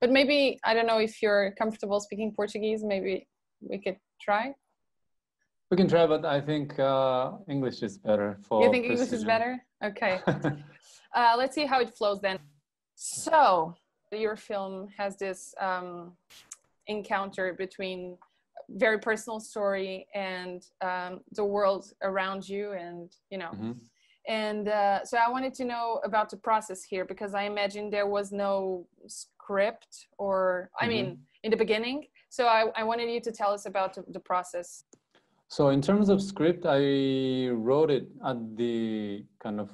But maybe, I don't know if you're comfortable speaking Portuguese, maybe we could try. We can try, but I think English is better. For you think precision. English is better? Okay. Let's see how it flows then. So your film has this encounter between very personal story and the world around you, and you know, and so I wanted to know about the process here, because I imagine there was no script, or I mean in the beginning, so I wanted you to tell us about the process. So in terms of script, I wrote it at the kind of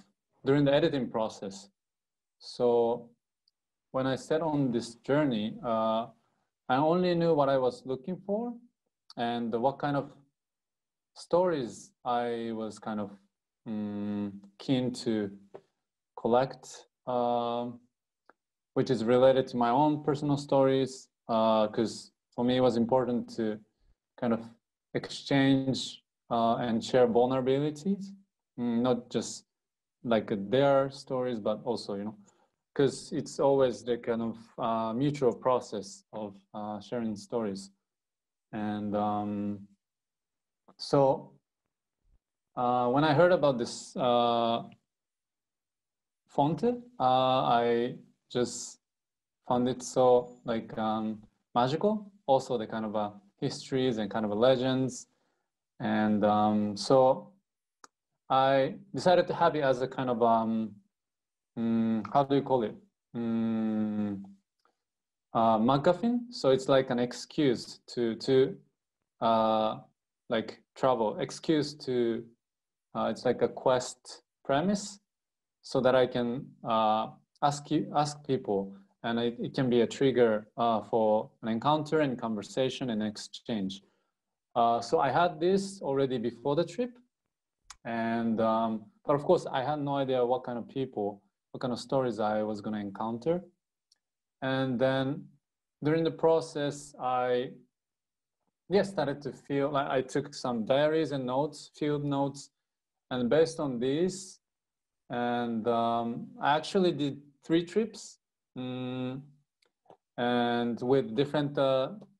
during the editing process. So when I set on this journey, I only knew what I was looking for and what kind of stories I was kind of keen to collect, which is related to my own personal stories, because for me it was important to kind of exchange and share vulnerabilities, not just like their stories, but also, you know, because it's always the kind of mutual process of sharing stories. And so when I heard about this fonte, I just found it so like magical, also the kind of histories and kind of legends. And so I decided to have it as a kind of how do you call it? MacGuffin. So it's like an excuse to like travel. Excuse to it's like a quest premise, so that I can ask people, and it can be a trigger for an encounter and conversation and exchange. So I had this already before the trip, and but of course I had no idea what kind of people, what kind of stories I was going to encounter. And then during the process, I started to feel like I took some diaries and notes, field notes, and based on these, and I actually did 3 trips, and with different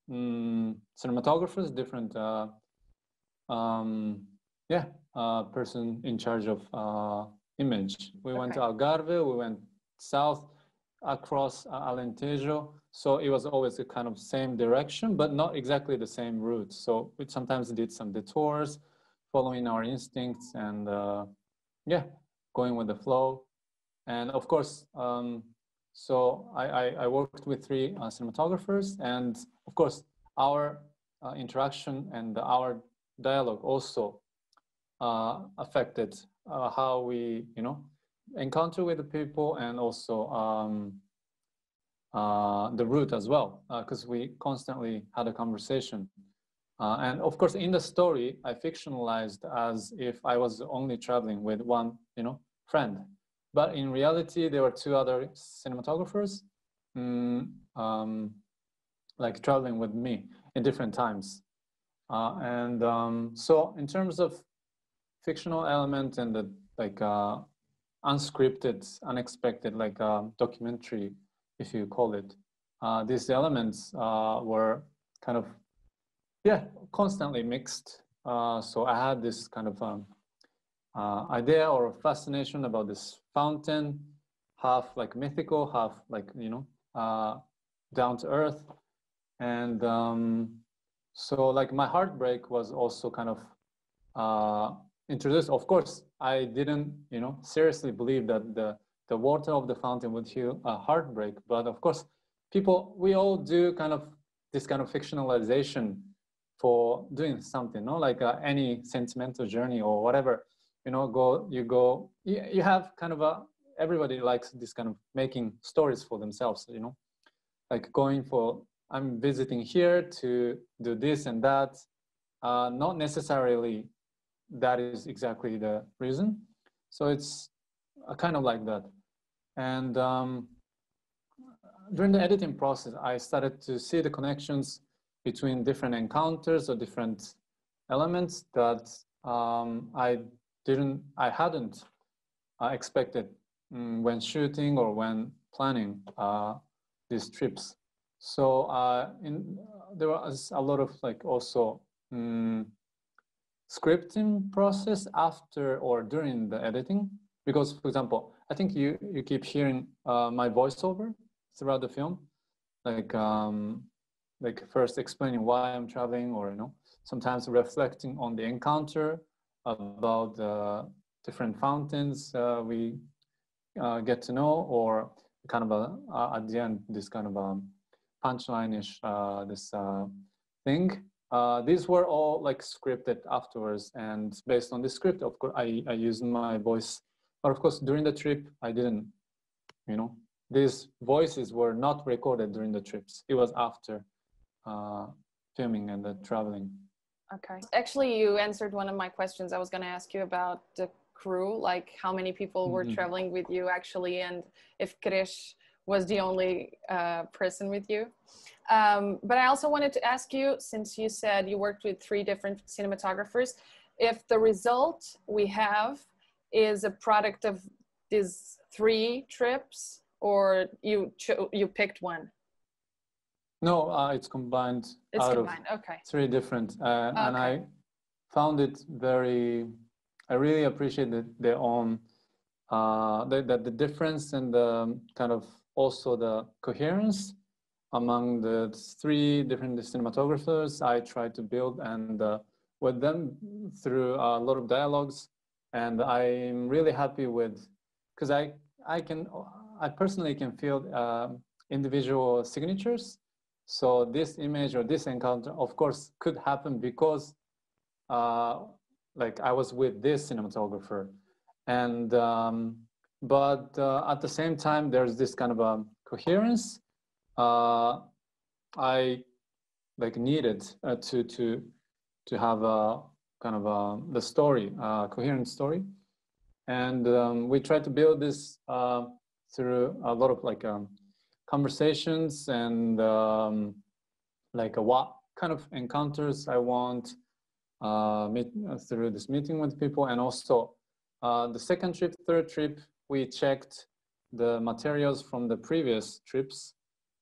cinematographers, different person in charge of image. We went to Algarve, we went south across Alentejo. So it was always a kind of same direction, but not exactly the same route. So we sometimes did some detours, following our instincts and going with the flow. And of course, so I worked with 3 cinematographers, and of course our interaction and our dialogue also affected how we, you know, encounter with the people, and also the route as well, because we constantly had a conversation. And of course, in the story, I fictionalized as if I was only traveling with one, you know, friend. But in reality, there were 2 other cinematographers, like traveling with me at different times. So in terms of fictional element and the like unscripted, unexpected, like documentary, if you call it, these elements were kind of, constantly mixed. So I had this kind of idea or fascination about this fountain, half like mythical, half like, you know, down to earth. And so like my heartbreak was also kind of introduced. Of course, I didn't, you know, seriously believe that the water of the fountain would heal a heartbreak. But of course, people, we all do kind of this kind of fictionalization for doing something, no? Like any sentimental journey or whatever, you know, you have kind of everybody likes this kind of making stories for themselves, you know, like going for, I'm visiting here to do this and that, not necessarily that is exactly the reason. So it's kind of like that. And during the editing process, I started to see the connections between different encounters or different elements that I hadn't expected when shooting or when planning these trips. So there was a lot of like also scripting process after or during the editing, because for example, I think you keep hearing my voiceover throughout the film, like first explaining why I'm traveling, or you know, sometimes reflecting on the encounter, about the different fountains we get to know, or kind of at the end this kind of punchline-ish thing. These were all like scripted afterwards, and based on the script, of course, I used my voice. But of course, during the trip, I didn't. You know, these voices were not recorded during the trips. It was after filming and the traveling. Okay. Actually, you answered one of my questions. I was going to ask you about the crew, like how many people were traveling with you actually, and if Krish was the only person with you. But I also wanted to ask you, since you said you worked with 3 different cinematographers, if the result we have is a product of these 3 trips, or you picked one? No, it's combined. It's combined, okay. 3 different, okay. And I found it very, I really appreciated their own, the difference and the kind of also the coherence among the 3 different cinematographers I tried to build, and with them through a lot of dialogues. And I'm really happy with, because I personally can feel individual signatures. So this image or this encounter, of course, could happen because like I was with this cinematographer. And, but at the same time, there's this kind of a coherence I like needed to have a kind of the story, coherent story. And we tried to build this through a lot of like conversations and like what kind of encounters I want through this meeting with people. And also the second trip, third trip, we checked the materials from the previous trips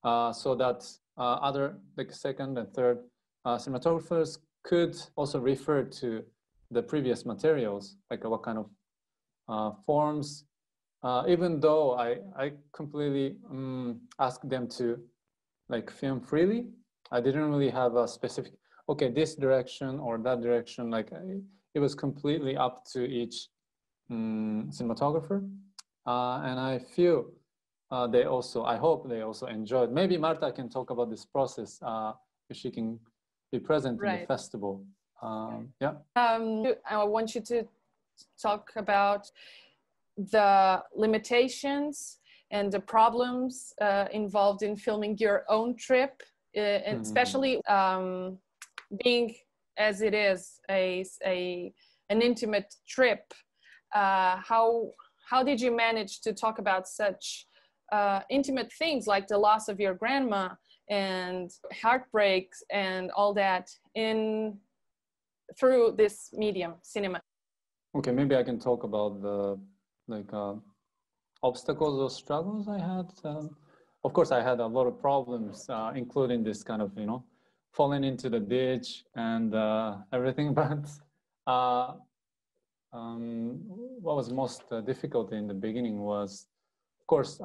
so that other, like second and third cinematographers could also refer to the previous materials, like what kind of forms, even though I completely asked them to like film freely. I didn't really have a specific, okay, this direction or that direction, like it was completely up to each cinematographer. And I feel they also, I hope they also enjoyed. Maybe Marta can talk about this process if she can be present in the festival. I want you to talk about the limitations and the problems involved in filming your own trip, and especially being as it is an intimate trip. How did you manage to talk about such intimate things like the loss of your grandma and heartbreaks and all that through this medium, cinema? Okay, maybe I can talk about the obstacles or struggles I had. Of course, I had a lot of problems, including this kind of, you know, falling into the ditch and everything. But what was most difficult in the beginning was, of course,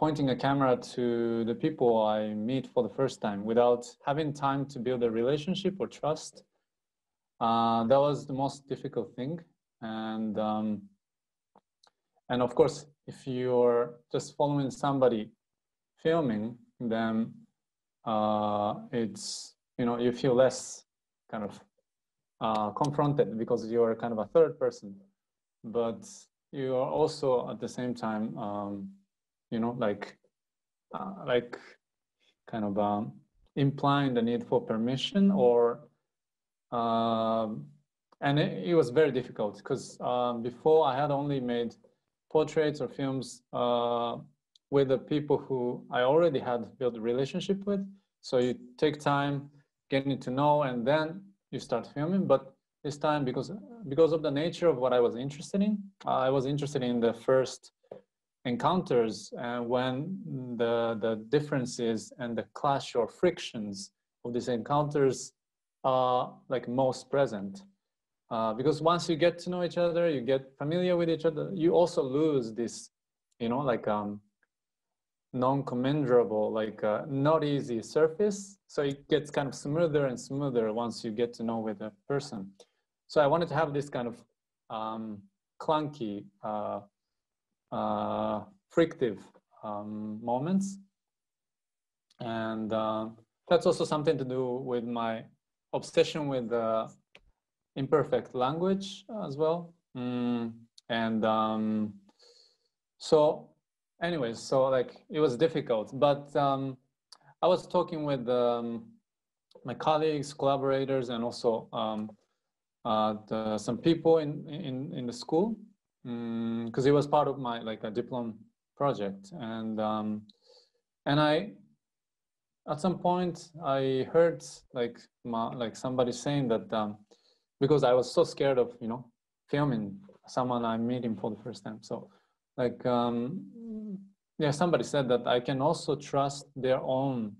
pointing a camera to the people I meet for the first time without having time to build a relationship or trust. That was the most difficult thing. And of course, if you're just following somebody filming, then it's, you know, you feel less kind of confronted because you're kind of a third person, but you are also at the same time, you know, like kind of implying the need for permission or, and it was very difficult because before I had only made portraits or films with the people who I already had built a relationship with. So you take time getting to know and then you start filming. But this time, because of the nature of what I was interested in the first encounters when the differences and the clash or frictions of these encounters are like most present. Because once you get to know each other, you get familiar with each other, you also lose this, you know, like non-commensurable, like not easy surface. So it gets kind of smoother and smoother once you get to know with a person. So I wanted to have this kind of clunky, frictive moments. And that's also something to do with my obsession with imperfect language as well. And so anyways, so like it was difficult, but I was talking with my colleagues, collaborators, and also some people in the school, because it was part of my like a diploma project. And I at some point I heard like somebody saying that because I was so scared of, you know, filming someone I'm meeting for the first time. So like, yeah, somebody said that I can also trust their own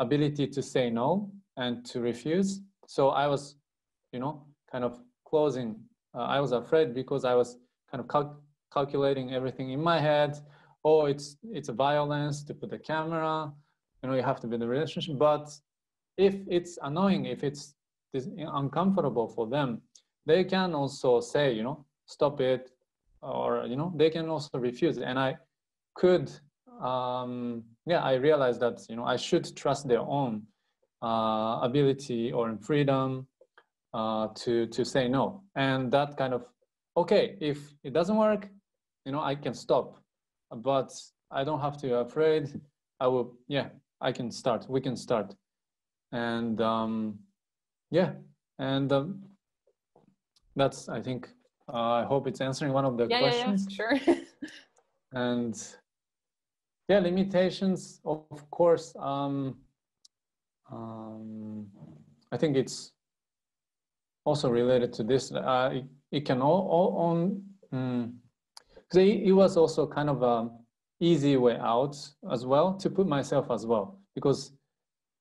ability to say no and to refuse. So I was, you know, kind of closing, I was afraid because I was kind of calculating everything in my head. Oh, it's a violence to put the camera, you know, you have to be in the relationship. But if it's annoying, if it's uncomfortable for them, they can also say, you know, stop it, or, you know, they can also refuse. And I could, yeah, I realized that, you know, I should trust their own ability or freedom to say no. And that kind of, okay, if it doesn't work, you know, I can stop, but I don't have to be afraid. I will, yeah, I can start, we can start. And, yeah, and that's, I think, I hope it's answering one of the questions. Yeah, sure. And yeah, limitations, of course, I think it's also related to this. It can it was also kind of an easy way out as well, to put myself as well, because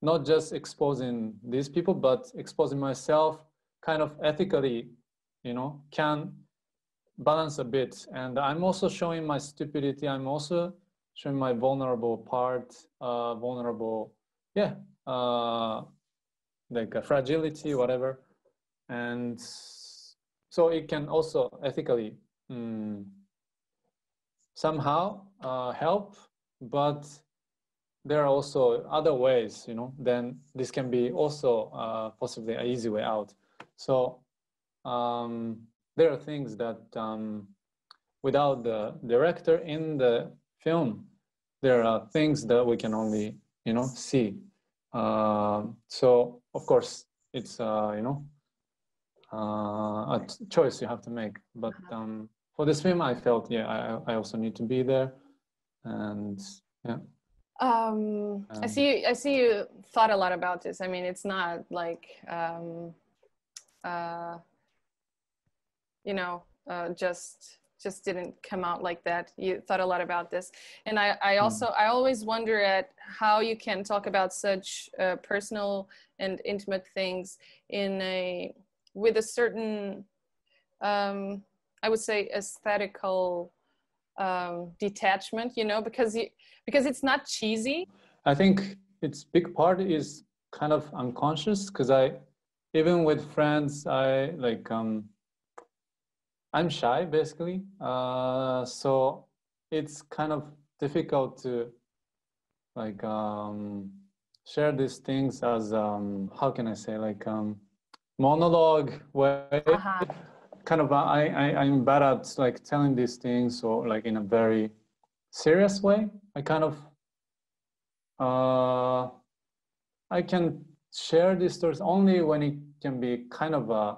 not just exposing these people, but exposing myself kind of ethically, you know, can balance a bit. And I'm also showing my stupidity. I'm also showing my vulnerable part, yeah, like a fragility, whatever. And so it can also ethically somehow help, but there are also other ways, you know, then this can be also possibly an easy way out. So there are things that without the director in the film, there are things that we can only, you know, see. So of course it's, you know, a choice you have to make. But for this film, I felt, yeah, I also need to be there. And yeah. I see you thought a lot about this. I mean, it's not like, you know, just didn't come out like that. You thought a lot about this. And I always wonder at how you can talk about such personal and intimate things in a, with a certain, I would say aesthetical, detachment, you know, because it's not cheesy. I think its big part is kind of unconscious, because even with friends, I like, I'm shy basically. So it's kind of difficult to like, share these things as, how can I say, like, monologue way. Uh-huh. Kind of, I'm bad at like telling these things, or like in a very serious way. I kind of, I can share these stories only when it can be kind of a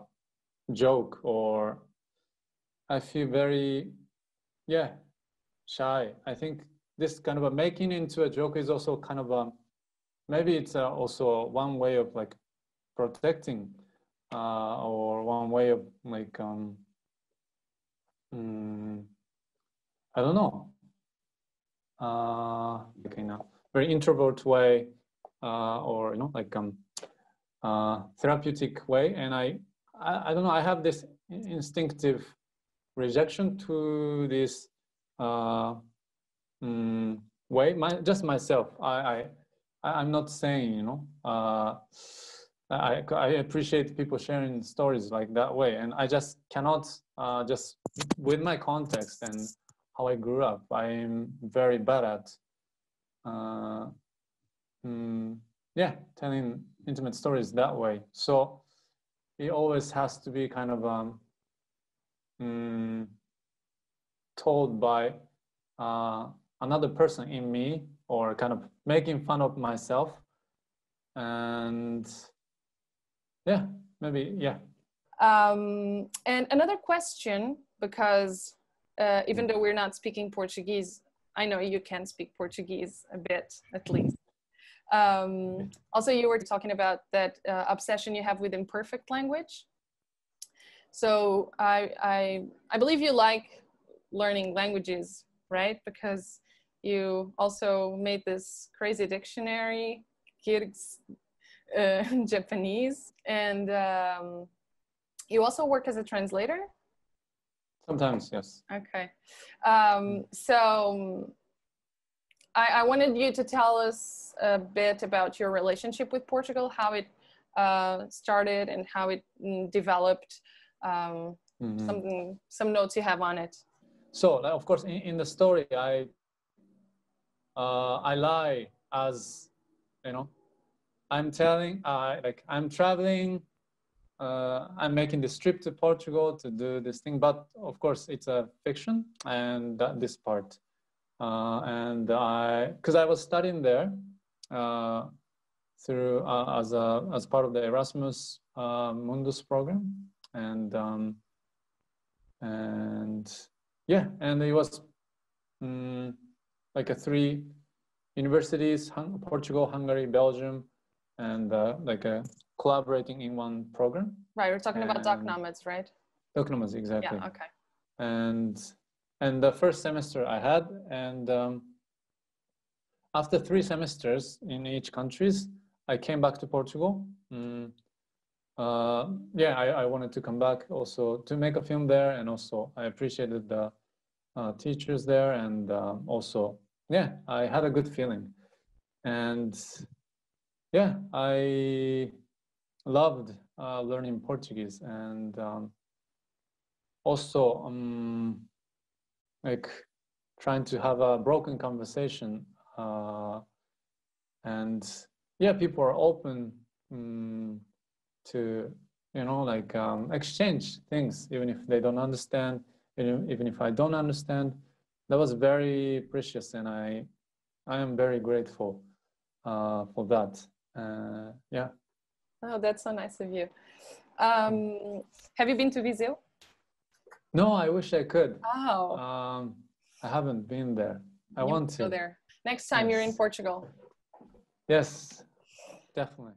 joke, or I feel very, yeah, shy. I think this kind of a making into a joke is also kind of a, maybe it's also one way of like protecting, or one way of like, I don't know, like in a very introvert way, or, you know, like therapeutic way. And I don't know, I have this instinctive rejection to this way, just myself. I'm not saying, you know, I appreciate people sharing stories like that way, and I just cannot, just with my context and how I grew up, I am very bad at telling intimate stories that way. So it always has to be kind of told by another person in me, or kind of making fun of myself. And yeah, maybe, yeah. And another question, because even though we're not speaking Portuguese, I know you can speak Portuguese a bit, at least. Also, you were talking about that obsession you have with imperfect language. So I believe you like learning languages, right? Because you also made this crazy dictionary, Kirghiz Japanese, and you also work as a translator? Sometimes, yes. Okay. So I wanted you to tell us a bit about your relationship with Portugal, how it started and how it developed, some notes you have on it. So, of course, in the story, I lie, as you know, I'm telling, like, I'm traveling, I'm making this trip to Portugal to do this thing, but of course it's a fiction, and that, this part, and because I was studying there through as part of the Erasmus Mundus program, and yeah, and it was like a 3 universities, Portugal, Hungary, Belgium, and like a collaborating in one program. Right, we're talking about doc nomads, right? Doc nomads, exactly. Yeah, okay. And the first semester I had, and after 3 semesters in each countries, I came back to Portugal. Yeah, I wanted to come back also to make a film there, and also I appreciated the teachers there, and also, yeah, I had a good feeling. And yeah, I loved learning Portuguese, and also like trying to have a broken conversation, and yeah, people are open to, you know, like exchange things, even if they don't understand, even if I don't understand. That was very precious, and I am very grateful for that. Yeah. Oh, that's so nice of you. Have you been to Viseu? No, I wish I could. Oh. I haven't been there. I want to go there. Next time you're in Portugal. Yes, definitely.